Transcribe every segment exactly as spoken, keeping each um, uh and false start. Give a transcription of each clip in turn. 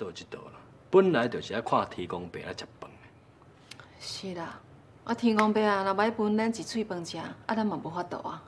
做这道啦。本来就是爱看天公伯来食饭的。是啦，啊天公伯啊，若歹分咱一喙饭食，啊咱嘛无法度啊。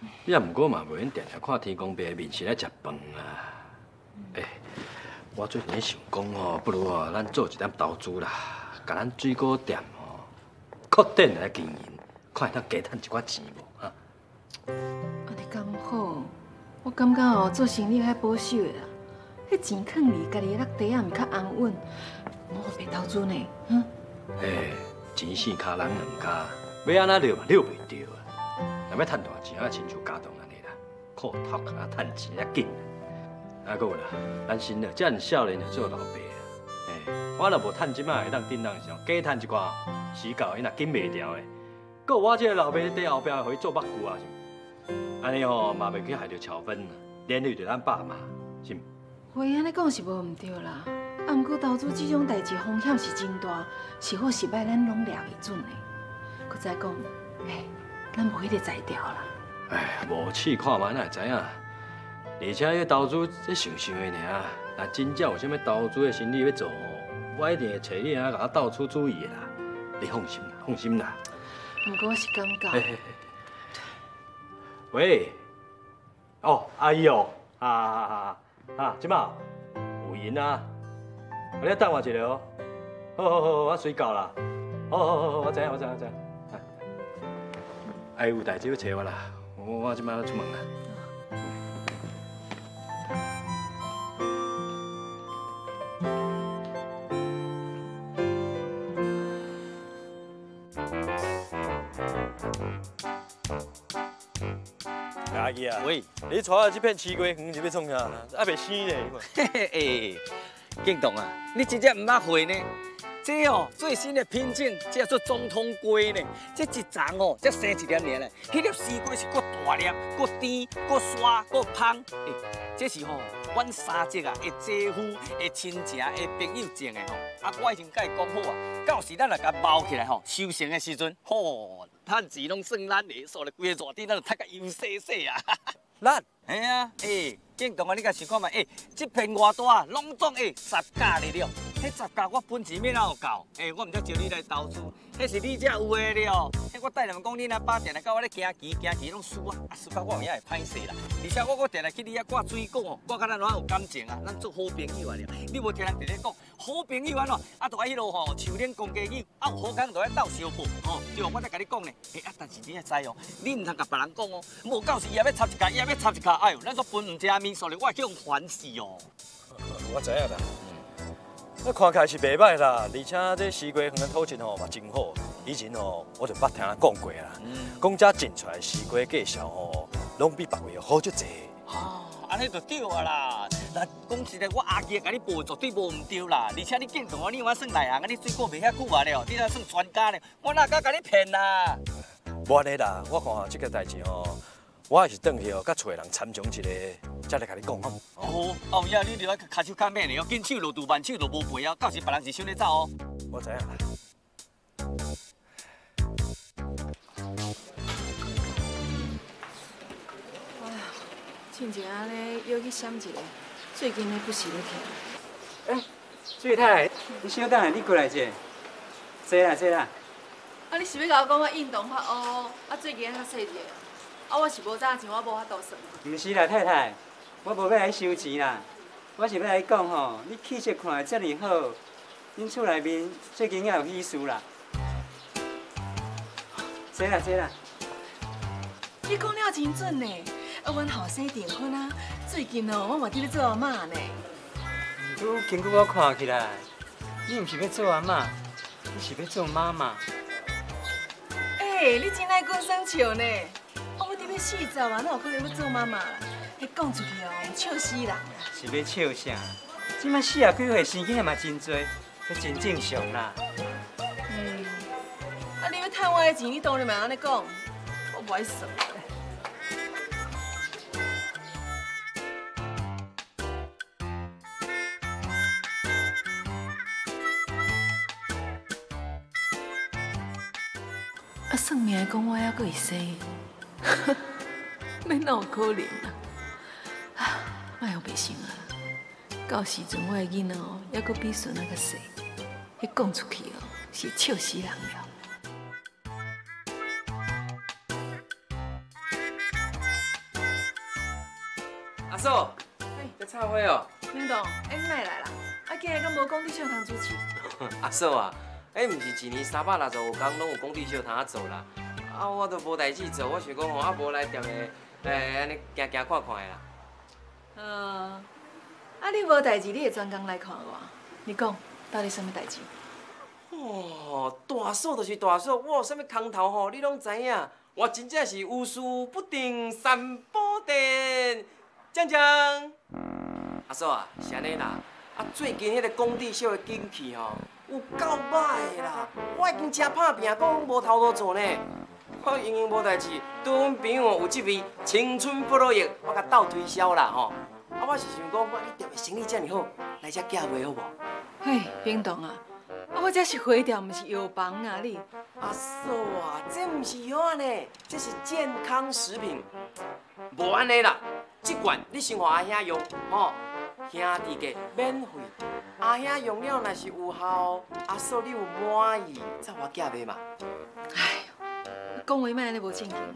你也毋过嘛袂用定定看天公伯的面色来食饭啊。哎、欸，我最近咧想讲哦，不如哦，咱做一点投资啦，甲咱水果店哦扩展来经营，看会当加趁一寡钱无哈？啊，你讲好。 我感觉哦，做生意较保守的啦，迄钱放伫家己落地也毋较安稳，我袂投资呢，哼。哎，钱四脚人两脚，要安那掠嘛掠袂着啊！若要趁大钱啊，亲像家当安尼啦，靠头壳啊趁钱啊紧。啊，搁有啦，咱新了，遮尔少年就做老爸啊，哎，我若无趁即摆，会当顶当上，加趁一寡，死到伊若紧袂调的，搁有我这个老爸在后壁互伊做目睭啊。 安尼吼，嘛袂去害着乔芬，连累着咱爸妈，是毋？话安尼讲是无毋对啦，啊，毋过投资这种代志风险是真大，是好是歹咱拢抓袂准的。搁再讲，嘿，咱无迄个才调啦。哎，无试看嘛，哪会知影？而且迄投资这想想的尔，若真正有啥物投资的生理要做，我一定会找你啊，甲我到处注意的啦。你放心啦，放心啦。毋过我是感觉。嘿嘿 喂，哦，阿姨哦，啊啊啊啊，即马有闲啊，你等我一下哦。好好好，我随到啦。好好好好，我知影我知影我知影。哎，有代志要找我啦，我我即马要出门啦。阿姨啊，喂，你带我这片西瓜园是要创啥？还袂生呢，你看。嘿嘿，敬东啊，你真正唔捌会呢？这哦，最新的品种叫做总统瓜呢。这一丛哦，才生一粒尔嘞。迄粒西瓜是够大粒、够甜、够酸、够香。哎，这是吼，阮三叔啊，的姐夫、的亲戚、的朋友种的吼。啊，我已经甲伊讲好啊，到时咱来甲包起来吼，收成的时阵，吼。 趁钱拢算咱的，所以规个热天咱就趁甲油细细啊！咱，嘿啊，哎，建东啊，你甲想看嘛？哎，这片偌大，拢总哎十家的了。迄十家我本钱要哪有够？哎，我毋才招你来投资，迄是你才有的了。迄我带人讲，你若把电来到我咧行棋，行棋拢输啊，啊输到我有影会歹势啦。而且我我定来去你遐挂水果哦，我甲咱哪有感情啊？咱做好朋友啊了。你无听人直咧讲，好朋友安怎？啊，着爱迄落吼，树顶公家友，啊有好感着爱斗相报吼。对，我才甲你讲呢。 哎啊！但是你也知哦，你唔通甲别人讲哦，无到时伊也要插一脚，伊也要插一脚，哎呦，咱说分唔正面，所以我会叫人烦死哦。我知影啦，我看起来是袂歹啦，而且这西瓜园的土质吼嘛真好，以前哦我就捌听人讲过啦，讲遮种出来西瓜介绍哦，拢比别位好足济。啊，安尼就对啊啦。那讲实在，我阿杰甲你报绝对无唔对啦，而且你见到我，你我算内行，你水果卖遐久啊了，你才算专家了，我哪敢甲你骗啦？ 无安尼啦，我看这个代志吼，我也是转去哦，甲找人参详一下，才来甲你讲哦。哦，后夜你着要骹手较慢嘞，要紧手落肚，慢手就无赔啊。到时别人是想你走哦。我知影啦。哎呀，亲像安尼约去闪一下，最近咧不时咧听。哎、欸，水太太，你稍等下，你过来一下，坐啦坐啦。 啊！你是要甲我讲我运动较乌，啊最近较细只，啊我是无早钱，我无法度算。毋是啦，太太，我无要来收钱啦，我是要来讲吼，你气色看来遮尔好，恁厝内面最近也有喜事啦。坐啦坐啦。你讲了真准呢，啊阮后生订婚啊，最近哦我嘛伫咧做阿嬷呢。拄根据我看起来，你毋是要做阿嬷，你是要做妈妈。 你真爱讲生笑呢！我得要四十啊，哪有可能要做妈妈啦？你讲出去哦，笑死人啦！是要笑啥？即摆四啊几岁生囡仔嘛真多，这真正常啦。嗯，啊，你要趁我的钱，你当然嘛安尼讲，我不爱算。 啊！算命讲我还阁会生，要哪有可能啊？哎，我袂想啊！到时阵我的囡仔哦，还阁比孙仔较细，迄讲出去哦，是笑死人了。 阿嫂，要插花哦。领导，哎，你哪会来啦？啊，今日敢无工地小堂主持？阿嫂啊，哎，毋是一年三百六十五天拢有工地小堂做啦。啊，我都无代志做，我想讲吼，啊，无来店下，来安尼行行看看啦。呃，啊，你无代志，你会专工来看我？你讲到底什么代志？哦，大嫂就是大嫂，我有啥物空头吼，你拢知影。我真正是无事不登三宝殿。 江江，阿嫂啊，是安尼啦。啊，最近迄个工地小的景气吼，有够歹啦。我已经吃拍拼，讲无头路做呢。我闲闲无代志，对阮朋友有这味青春不老液，我甲斗推销啦吼。啊，我是想讲，我你店的生意这么好，来遮寄卖好无？嘿，冰冻啊，啊，我这是花店，毋是药房啊你。阿嫂啊，这毋是药啊呢，这是健康食品，无安尼啦。 即罐你先给阿兄用，吼、哦，兄弟个免费。阿兄用了若是有效，阿嫂你有满意，再我寄卖嘛。哎呦，讲话卖安尼无正经啦。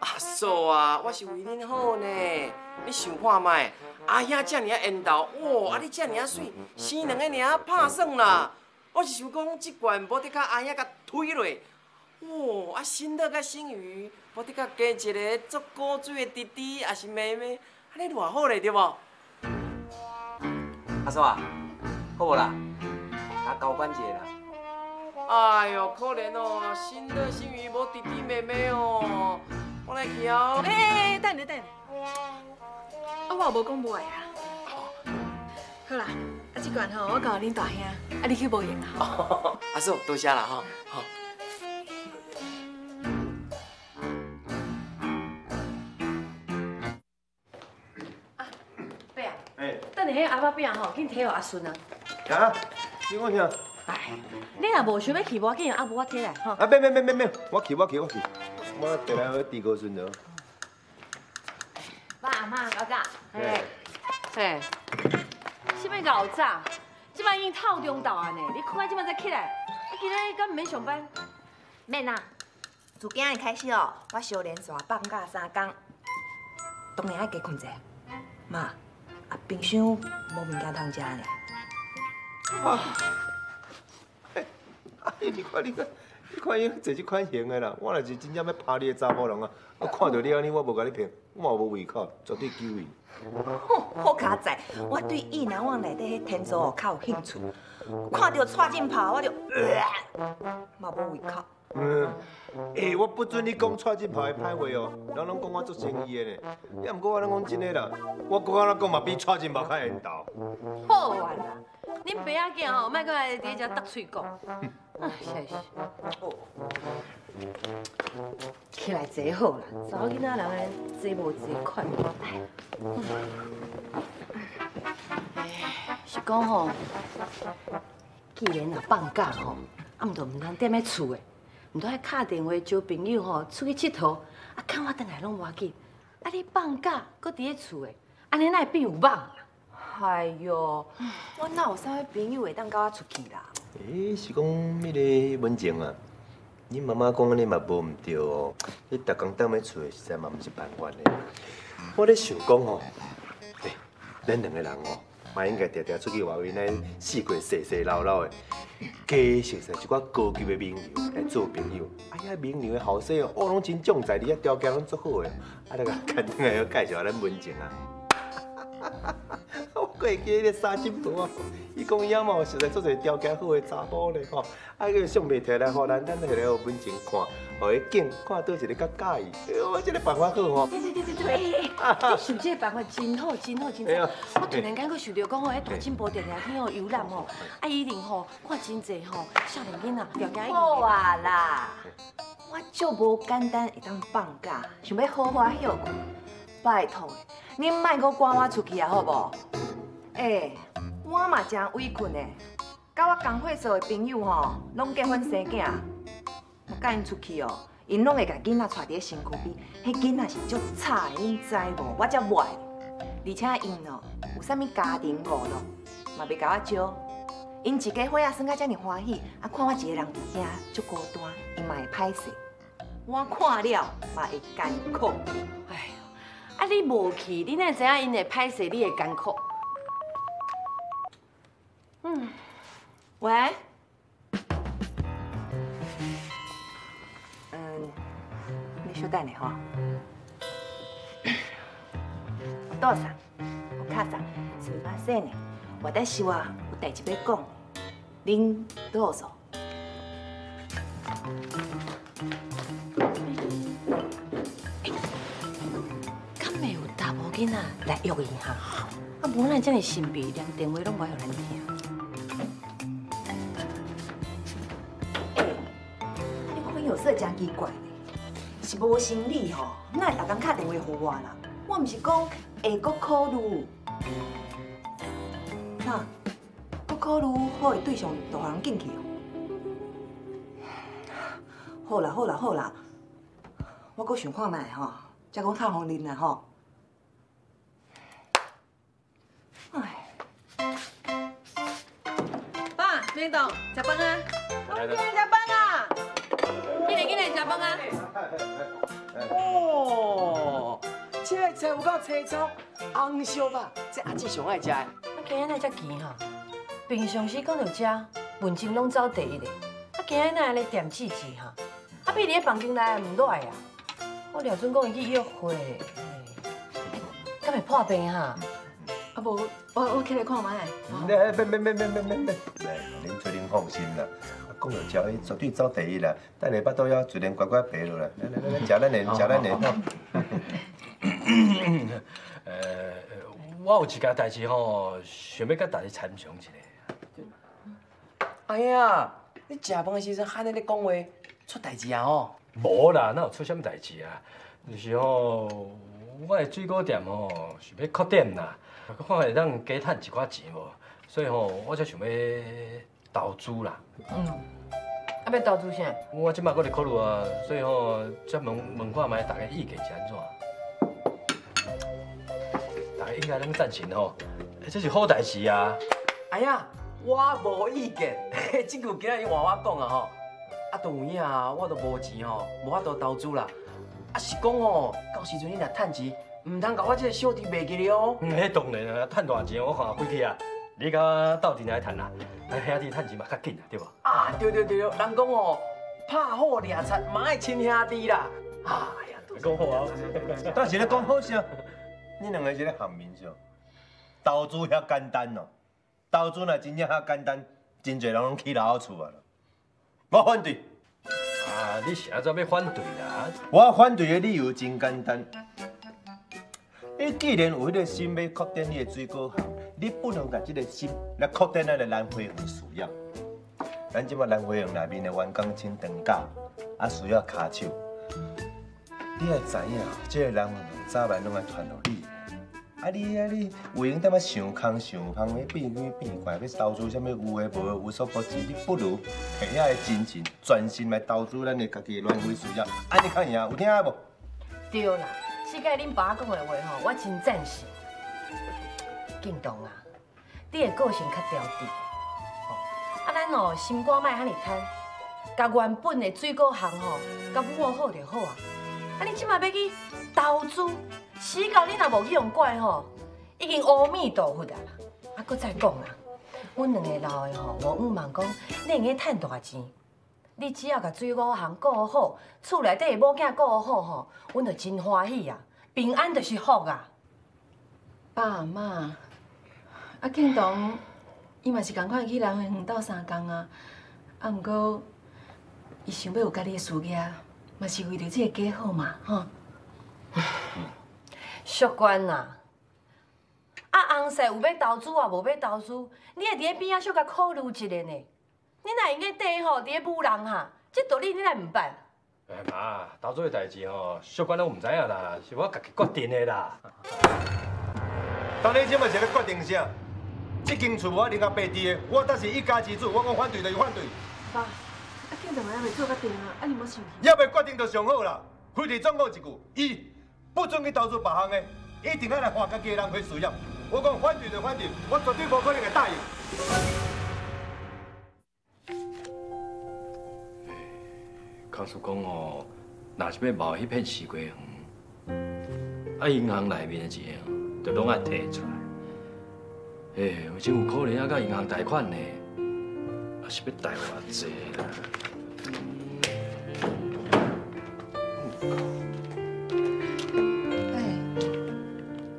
阿嫂啊，我是为恁好呢，你想看卖？阿兄这尔啊缘投，哇，啊你这尔啊水，生两个尔拍算啦。我是想讲，即罐无得甲阿兄甲推落。 哇、哦！啊，新乐甲新宇，无得甲加一个足古锥的弟弟，也是妹妹，啊，你偌好嘞，对无？阿嫂啊，好无啦？甲交关一下啦。哎呦，可怜哦，新乐新宇无弟弟妹妹哦，我来瞧。哎，等下等下，啊，我无讲无爱啊。好啦，啊，即罐吼，我交恁大兄，啊，你去无用啦。阿嫂，多谢啦哈。好。 迄阿爸饼吼，紧摕互阿孙啊！啊，你我听。哎，你若无想要去，我紧阿母我摕来吼。啊，别别别别别，我去我去我去，我摕来给弟哥孙着。爸阿妈搞啥？哎哎，什么搞啥？即摆已经透中昼啊呢，你看我即摆才起来，你今日敢唔免上班？免啊，自今日开始哦，我小连续放假三天，当然爱加困者。妈。 啊，冰箱无物件通食呢。啊！哎，你看你看，你看伊做即款型的啦，我若是真正要拍你的查某人啊，我看到你安尼，我无甲你骗，我也无胃口，绝对救伊。好卡仔，我对意难忘内底迄天竺哦较有兴趣，看到蔡进炮我就，嘛无胃口。 嗯，哎、欸，我不准你讲蔡进炮的歹话哦，人拢讲我做生意的呢，也毋过我拢讲真的啦，我讲安怎讲嘛比蔡进炮较缘投。好啊啦，恁爸仔囝吼，莫搁来伫遮搭喙讲。哎，是是。哦，起来坐好啦，查某囡仔人安坐无坐款。哎，是讲吼，既然啊放假吼，啊毋着毋通踮喺厝诶。 唔都爱敲电话招朋友吼，出去佚佗，啊，看我等来拢无要紧。啊，你放假搁伫咧厝诶，安尼哪会变有梦？哎呦，我哪有啥物朋友会当甲我出去啦？诶，是讲迄个文静啊，你妈妈讲安尼嘛无毋对哦。你逐工踮咧厝诶，实在嘛毋是办法诶。我咧想讲吼，诶，咱两个人哦，嘛应该常常出去外面来四处踅踅绕绕诶。 加熟悉一寡高级的名流来做朋友，哎呀，名流的后生哦，拢真重在你啊，条件拢足好诶，啊，咱个肯定也要介绍咱文静啊。我阁会记迄个沙金婆啊，伊讲伊啊嘛有实在做侪条件好诶查某咧吼，啊，个相片摕来互咱，咱摕来互文静看，互伊见看倒一个较介意。哎呦，即个办法好吼。对对对对对，你想即个办法真好，真好，真好。我突然间阁想到讲吼，迄大金婆定定去吼游览吼，啊，伊一定吼看真侪吼少年囡仔条件伊。好啊啦，我足无简单会当放假，想要好好休困，拜托。 恁莫阁赶我出去啊，好无？哎，我嘛真委屈呢，甲我同岁数的朋友吼，拢结婚生囝，我甲因出去哦，因拢会甲囡仔带伫咧身躯边，迄囡仔是足差，恁知无？我才袂。而且因哦有啥物家庭娱乐，嘛袂甲我招。因一家伙啊耍到遮尔欢喜，啊看我一个人伫遐足孤单，因嘛会歹势。我看了嘛会艰苦。哎，啊你无去，你哪知影因会歹势，你会艰苦？嗯，喂。 稍等下吼，お父さん、お母さん、すみませんね。私は有代志要講。您どうぞ。敢會有查某囡仔來約伊哈？啊，無咱遮爾神秘，連電話攏無愛互咱聽。 是無生理吼，哪会逐工敲電話給我啦？我毋是講會閣考慮，哪閣考慮好的對象就讓人進去哦。好啦好啦好啦，我閣想看賣吼，才講透風恁啦吼。哎，爸，明棟食飯啊！我今日食飯啊！今日今日食飯啊！ 哦，这个菜有够青葱，红烧肉，这阿姊上爱食的。啊，今日哪遮奇哈？平常时讲到遮，文静拢走第一个。啊，今日哪来点志志哈？啊，碧丽房间内也唔赖啊。我廖准讲伊去约会，敢会破病哈？啊无，我我起来看卖。哎，别别别别别别别！哎，您做您放心啦。 讲着食，伊绝对走第一啦。等下巴肚枵，自然乖乖爬落来。来来来，食咱的，食咱的。呃，我有一件代志吼，想要甲大家参详一下。哎呀，你食饭的时阵喊咱咧讲话，出代志啊吼？无啦，哪有出什么代志啊？就是吼，我的水果店吼想要扩店啦，看会当加趁一寡钱无？所以吼，我才想要。 投资啦，嗯，啊要投资啥？我即摆搁伫考虑啊，所以吼，再问问看卖大家意见是安怎？大家应该拢赞成吼，这是好代志啊。哎呀，我无意见，即句今仔日换我讲啊吼，啊都有影啊，我都无钱吼，无法度投资啦。啊是讲吼，到时阵你若趁钱，唔通甲我即个小弟卖去了哦。嗯，迄当然啊，趁大钱我看归去啊。 你甲斗阵来趁啦，咱兄弟趁钱嘛较紧啦，对无？啊，对对对对，人讲哦，拍好掠贼，嘛爱亲兄弟啦。哎呀，讲好啊，但是咧讲好些，你两个是咧含面上，投资遐简单咯，投资若真正遐简单，真侪人拢起老厝啊，我反对。啊，你是安怎要反对啦？我反对的理由真简单，你既然有迄个心要扩展你的水果行。 你不能把这个心来扩展咱的兰花园需要。咱即马兰花园内面的员工真长教，啊需要骹手。你也知影，这个兰花园早晚拢会传落你。啊你啊你，有闲踮遐想空想空，要变鬼变怪，要投资啥物有诶无诶，无所不至。你不如下遐个精神，专心来投资咱的家己的兰花需要。安尼较赢，有听无？对啦，世界恁爸讲的话吼，我真赞成。 运动啊，你的个性较调皮，吼、啊，咱哦心肝莫遐尼贪，甲原本的水果行吼，甲握好就好啊。啊，你即马要去投资，死到你若无去用管吼，已经阿弥陀佛啊！啊，搁再讲啦，阮两个老的吼，我毋茫讲，你会用趁大钱。你只要甲水果行顾好，厝内底某囝顾好吼，阮就真欢喜啊！平安就是福啊！爸妈。 啊，建东，伊嘛是同款去人缘斗相共啊。啊，毋过，伊想要有家己的事业，嘛是为着这个家好嘛，吼。俗官啊，啊，翁婿有要投资啊，无要投资，你会伫咧边仔小甲考虑一下呢。你若用个地吼，伫咧侮人哈，这道理你若毋捌。哎妈，投资的代志吼，俗官拢毋知影啦，是我家己决定的啦。当你即嘛是要决定啥？ 这间厝我零啊八地的，我但是一家之主，我讲反对就是反对。爸，啊，建东还未做决定啊，啊，你莫想。还未决定就上好啦。非得总讲一句，伊不准去投资别项的，一定要来还家己的人血税啊！我讲反对就反对，我绝对无可能会答应。康叔公哦，若是要冒迄片西瓜园，啊，银行内面的钱哦，就拢爱提出来。哎，有真有可能啊，甲银行贷款呢，也是要贷偌济啦。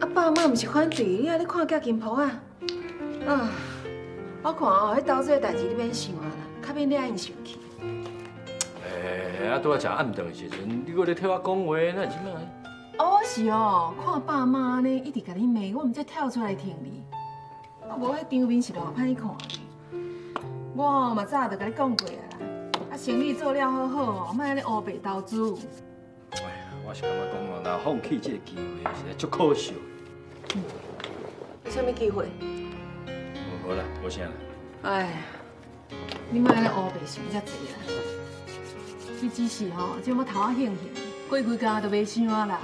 阿妈毋是反对，你啊咧看假金铺啊！啊，我看哦，迄投资的代志你免想啊啦，较免你爱因生气。诶，啊，拄仔食暗顿时阵，你搁咧替我讲话，那是咩？哦，是哦，看爸妈呢一直甲你骂，我毋才跳出来挺你。啊，无迄场面是偌歹看的。我嘛早就甲你讲过啊啦，啊，生意做了好好，莫安尼乌白投资。哎呀，我是感觉讲哦，若放弃这个机会，实在足可惜。 什么机会？无啦，无啥啦。哎，你莫咧乌白想遮济啦。你只是吼，即要头啊兴兴，过几工就袂想啊啦。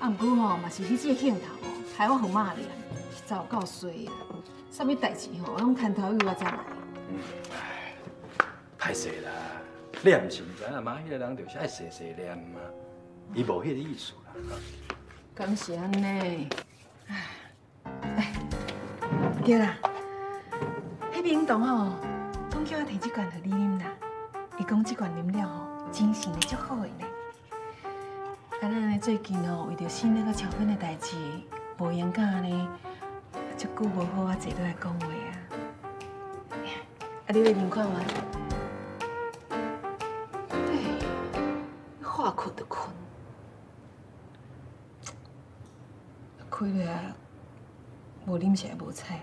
啊，毋过吼，嘛是你这兴头哦，害我互骂咧，实在有够衰啊！啥物代志吼，拢牵头由我遮来。嗯，哎，歹势啦，念是毋知啊，妈迄个人就是爱细细念嘛，伊无迄个意思啦。 敢是安尼，哎，对啦，迄明堂吼，拢叫我摕这罐给你啉啦。伊讲这罐啉了吼，精神会足好个呢。啊，咱咧最近吼，为着新那个巧芬的代志，无闲假呢，足久无好啊坐落来讲话啊。啊，你来饮看嘛。哎，话困就困。 开了啊，无啉是也无菜。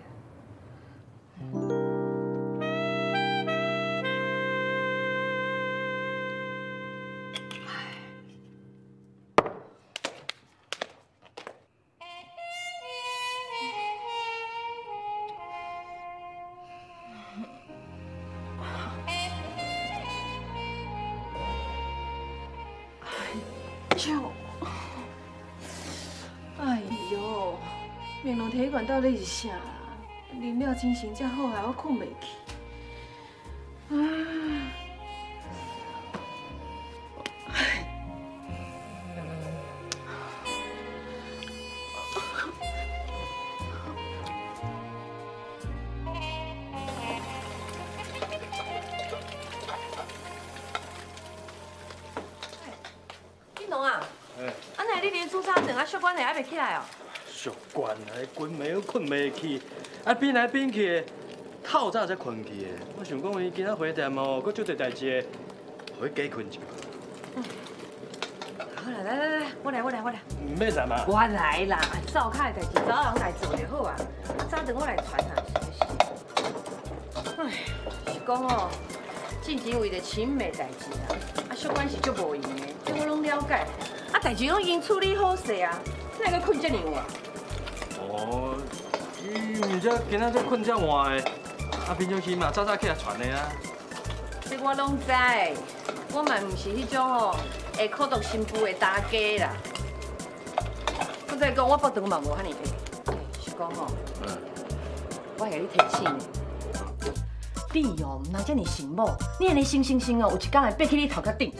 哎呦！ 明龙体育馆到底是啥？饮料精神才好，害我困袂去。明龙啊，啊那你连煮早顿啊，小关下还袂起来哦？ 习惯啊，困暝都困袂去，啊变来变去，透早才困去的。我想讲，伊今仔回店哦，佫足侪代志，互伊加困一下。嗯，好啦，来来来，我来我来我来。唔免啥嘛？我来啦，灶骹的代志，早人来做就好啊。早顿我来传啊，是不是？唉，是讲哦，进前为着亲妹代志啦，啊，小关是足无闲的，这我拢了解。啊，代志拢已经处理好势啊，哪会困遮尔晚？ 哦，你唔只今仔只困只晚的，啊平常时嘛早早起来传的啊。这我拢知，我嘛唔是迄种吼会苦毒新妇的大家啦。我再讲，我腹肚嘛无遐尼大，是讲吼，我给你提醒你，你哦唔通遮尼醒某，你安尼醒醒醒哦，有一天会爬去你头壳顶。